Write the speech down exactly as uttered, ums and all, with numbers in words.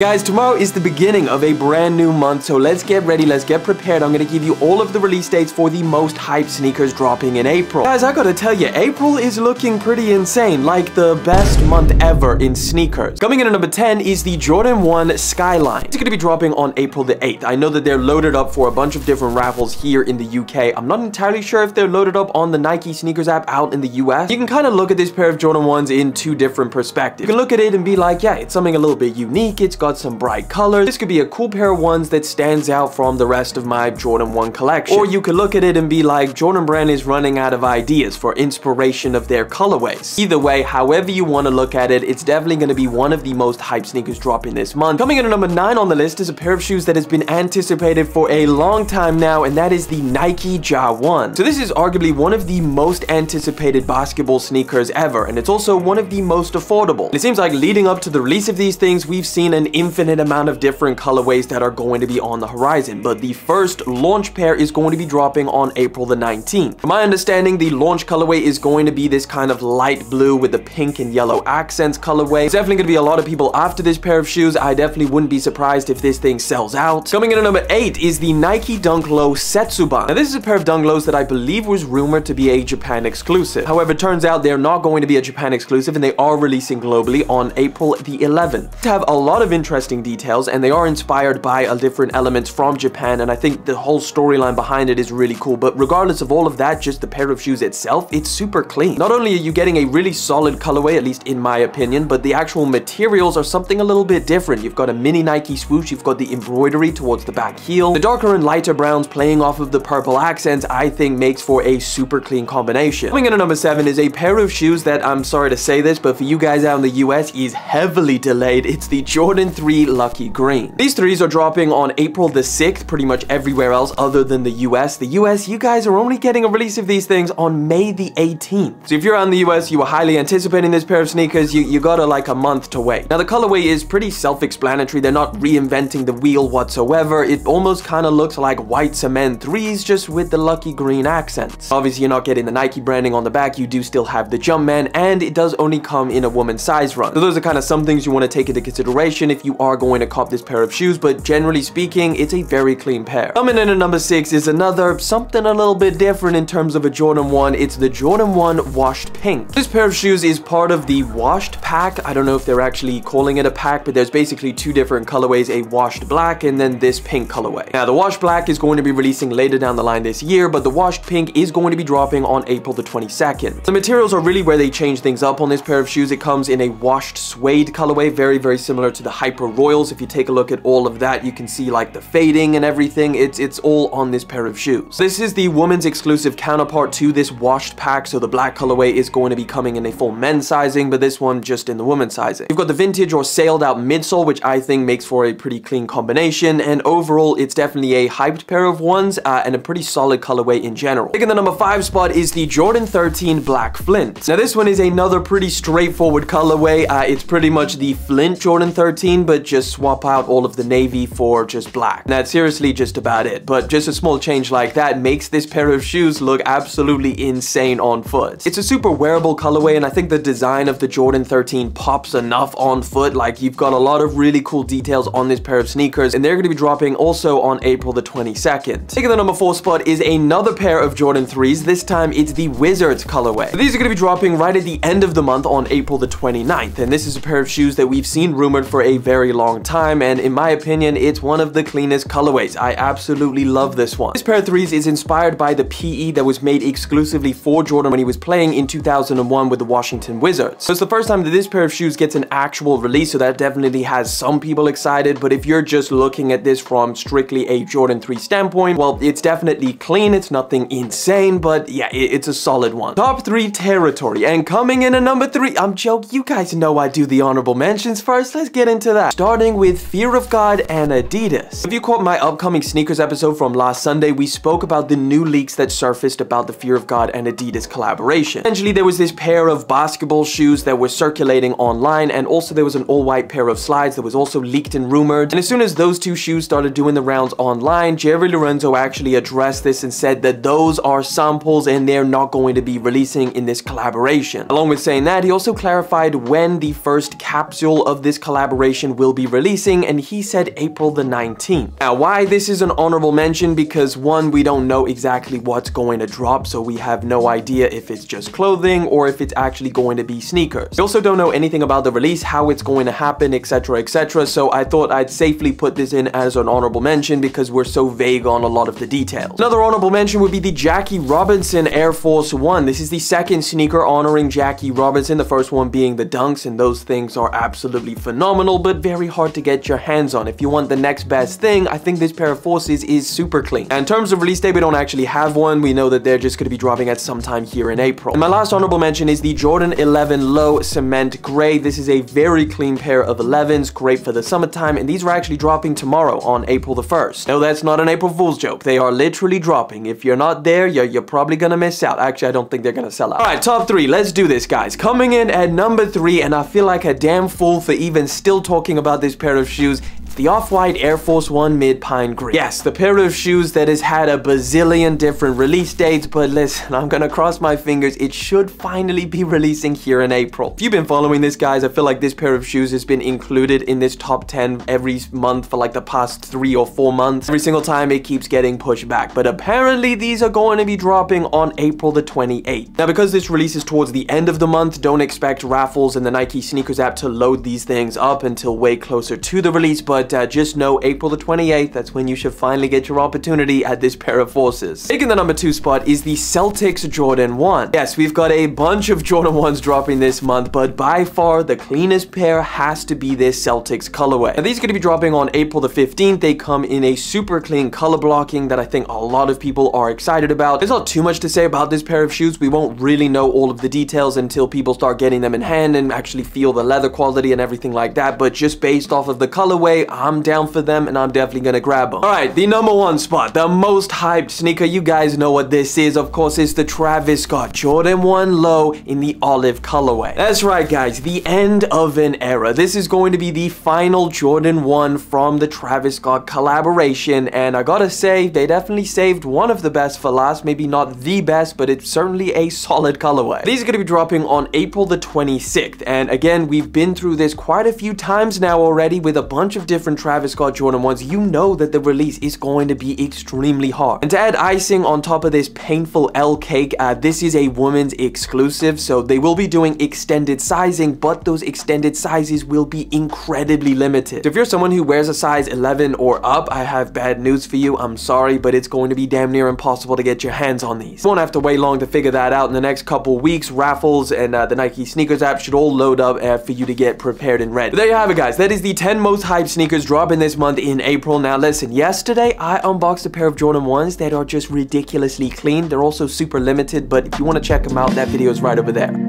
Guys, tomorrow is the beginning of a brand new month, so let's get ready, let's get prepared. I'm going to give you all of the release dates for the most hyped sneakers dropping in April. Guys, I gotta tell you, April is looking pretty insane, like the best month ever in sneakers. Coming in at number ten is the Jordan one Skyline. It's going to be dropping on April the eighth. I know that they're loaded up for a bunch of different raffles here in the U K. I'm not entirely sure if they're loaded up on the Nike sneakers app out in the U S. You can kind of look at this pair of Jordan ones in two different perspectives. You can look at it and be like, yeah, it's something a little bit unique, it's got some bright colors. This could be a cool pair of ones that stands out from the rest of my Jordan one collection. Or you could look at it and be like, Jordan Brand is running out of ideas for inspiration of their colorways. Either way, however you want to look at it, it's definitely going to be one of the most hyped sneakers dropping this month. Coming in at number nine on the list is a pair of shoes that has been anticipated for a long time now, and that is the Nike Ja one. So this is arguably one of the most anticipated basketball sneakers ever, and it's also one of the most affordable. And it seems like leading up to the release of these things, we've seen an infinite amount of different colorways that are going to be on the horizon, but the first launch pair is going to be dropping on April the nineteenth. From my understanding, the launch colorway is going to be this kind of light blue with the pink and yellow accents colorway. It's definitely gonna be a lot of people after this pair of shoes. I definitely wouldn't be surprised if this thing sells out. Coming in at number eight is the Nike Dunk Low Setsuban. Now this is a pair of Dunk Lows that I believe was rumored to be a Japan exclusive. However, it turns out they're not going to be a Japan exclusive, and they are releasing globally on April the eleventh. They have a lot of interesting details, and they are inspired by a different elements from Japan, and I think the whole storyline behind it is really cool. But regardless of all of that, just the pair of shoes itself, it's super clean. Not only are you getting a really solid colorway, at least in my opinion, but the actual materials are something a little bit different. You've got a mini Nike swoosh, you've got the embroidery towards the back heel. The darker and lighter browns playing off of the purple accents, I think makes for a super clean combination. Coming in at number seven is a pair of shoes that, I'm sorry to say this, but for you guys out in the U S is heavily delayed. It's the Jordan Three Lucky Green. These threes are dropping on April the sixth, pretty much everywhere else other than the U S. The U S, you guys are only getting a release of these things on May the eighteenth. So if you're out in the U S, you were highly anticipating this pair of sneakers, you, you got a, like a month to wait. Now the colorway is pretty self-explanatory. They're not reinventing the wheel whatsoever. It almost kind of looks like white cement threes, just with the Lucky Green accents. Obviously you're not getting the Nike branding on the back. You do still have the Jumpman, and it does only come in a woman's size run. So those are kind of some things you want to take into consideration if you are going to cop this pair of shoes, but generally speaking, it's a very clean pair. Coming in at number six is another something a little bit different in terms of a Jordan one. It's the Jordan one Washed Pink. This pair of shoes is part of the Washed pack. I don't know if they're actually calling it a pack, but there's basically two different colorways, a Washed Black and then this pink colorway. Now the Washed Black is going to be releasing later down the line this year, but the Washed Pink is going to be dropping on April the twenty-second. The materials are really where they change things up on this pair of shoes. It comes in a washed suede colorway, very, very similar to the Hyper Royals. If you take a look at all of that, you can see like the fading and everything. It's it's all on this pair of shoes. This is the women's exclusive counterpart to this washed pack, so the black colorway is going to be coming in a full men's sizing, but this one just in the women's sizing. You've got the vintage or sailed out midsole, which I think makes for a pretty clean combination, and overall it's definitely a hyped pair of ones uh, and a pretty solid colorway in general. Taking the number five spot is the Jordan thirteen Black Flint. Now this one is another pretty straightforward colorway. Uh, it's pretty much the Flint Jordan thirteen, but just swap out all of the navy for just black. Now that's seriously just about it, but just a small change like that makes this pair of shoes look absolutely insane on foot. It's a super wearable colorway, and I think the design of the Jordan thirteen pops enough on foot. Like, you've got a lot of really cool details on this pair of sneakers, and they're going to be dropping also on April the twenty-second. Taking the number four spot is another pair of Jordan threes. This time it's the Wizards colorway. So these are going to be dropping right at the end of the month on April the twenty-ninth, and this is a pair of shoes that we've seen rumored for a very long time, and in my opinion it's one of the cleanest colorways. I absolutely love this one. This pair of threes is inspired by the P E that was made exclusively for Jordan when he was playing in two thousand one with the Washington Wizards. So it's the first time that this pair of shoes gets an actual release, so that definitely has some people excited. But if you're just looking at this from strictly a Jordan three standpoint, well, it's definitely clean, it's nothing insane, but yeah, it's a solid one. Top three territory, and coming in at number three, I'm joking, you guys know I do the honorable mentions first. Let's get into that, starting with Fear of God and Adidas. If you caught my upcoming sneakers episode from last Sunday, we spoke about the new leaks that surfaced about the Fear of God and Adidas collaboration. Essentially, there was this pair of basketball shoes that were circulating online, and also there was an all-white pair of slides that was also leaked and rumored. And as soon as those two shoes started doing the rounds online, Jerry Lorenzo actually addressed this and said that those are samples and they're not going to be releasing in this collaboration. Along with saying that, he also clarified when the first capsule of this collaboration collection will be releasing, and he said April the nineteenth. Now, why this is an honorable mention, because one, we don't know exactly what's going to drop, so we have no idea if it's just clothing or if it's actually going to be sneakers. We also don't know anything about the release, how it's going to happen, etc, et cetera, so I thought I'd safely put this in as an honorable mention because we're so vague on a lot of the details. Another honorable mention would be the Jackie Robinson Air Force One. This is the second sneaker honoring Jackie Robinson, the first one being the Dunks, and those things are absolutely phenomenal, but very hard to get your hands on. If you want the next best thing, I think this pair of Forces is super clean. And in terms of release date, we don't actually have one. We know that they're just going to be dropping at some time here in April. And my last honorable mention is the Jordan eleven Low Cement Gray. This is a very clean pair of elevens, great for the summertime, and these are actually dropping tomorrow on April the first. No, that's not an April Fool's joke. They are literally dropping. If you're not there, you're, you're probably gonna miss out. Actually, I don't think they're gonna sell out. All right, top three. Let's do this, guys. Coming in at number three, and I feel like a damn fool for even still talking about this pair of shoes, the Off-White Air Force One Mid Pine Green. Yes, the pair of shoes that has had a bazillion different release dates, but listen, I'm gonna cross my fingers. It should finally be releasing here in April. If you've been following this, guys, I feel like this pair of shoes has been included in this top ten every month for like the past three or four months. Every single time it keeps getting pushed back, but apparently these are going to be dropping on April the twenty-eighth. Now, because this release is towards the end of the month, don't expect raffles and the Nike Sneakers app to load these things up until way closer to the release, but Uh, just know April the twenty-eighth, that's when you should finally get your opportunity at this pair of Forces. Taking the number two spot is the Celtics Jordan one. Yes, we've got a bunch of Jordan ones dropping this month, but by far the cleanest pair has to be this Celtics colorway. Now, these are going to be dropping on April the fifteenth. They come in a super clean color blocking that I think a lot of people are excited about. There's not too much to say about this pair of shoes. We won't really know all of the details until people start getting them in hand and actually feel the leather quality and everything like that, but just based off of the colorway, I'm down for them, and I'm definitely gonna grab them. All right, the number one spot, the most hyped sneaker. You guys know what this is. Of course, it's the Travis Scott Jordan one Low in the olive colorway. That's right, guys, the end of an era. This is going to be the final Jordan one from the Travis Scott collaboration, and I gotta say, they definitely saved one of the best for last. Maybe not the best, but it's certainly a solid colorway. These are gonna be dropping on April the twenty-sixth, and again, we've been through this quite a few times now already with a bunch of different different Travis Scott Jordan ones, you know that the release is going to be extremely hard. And to add icing on top of this painful L cake, uh, this is a women's exclusive, so they will be doing extended sizing, but those extended sizes will be incredibly limited. So if you're someone who wears a size eleven or up, I have bad news for you. I'm sorry, but it's going to be damn near impossible to get your hands on these. You won't have to wait long to figure that out. In the next couple weeks, raffles and uh, the Nike Sneakers app should all load up uh, for you to get prepared and ready. But there you have it, guys. That is the ten most hyped sneakers dropping this month in April. Now listen, yesterday I unboxed a pair of Jordan ones that are just ridiculously clean. They're also super limited, but if you want to check them out, that video is right over there.